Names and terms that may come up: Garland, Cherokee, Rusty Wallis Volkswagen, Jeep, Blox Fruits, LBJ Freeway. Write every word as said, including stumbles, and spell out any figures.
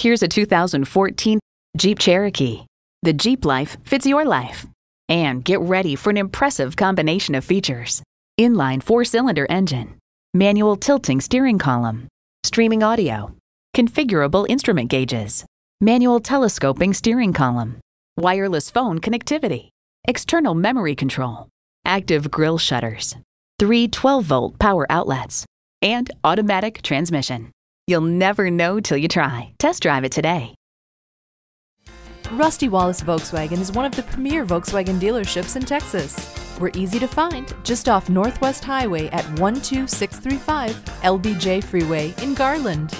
Here's a two thousand fourteen Jeep Cherokee. The Jeep life fits your life. And get ready for an impressive combination of features. Inline four-cylinder engine, manual tilting steering column, streaming audio, configurable instrument gauges, manual telescoping steering column, wireless phone connectivity, external memory control, active grille shutters, three twelve-volt power outlets, and automatic transmission. You'll never know till you try. Test drive it today. Rusty Wallis Volkswagen is one of the premier Volkswagen dealerships in Texas. We're easy to find just off Northwest Highway at one two six three five L B J Freeway in Garland.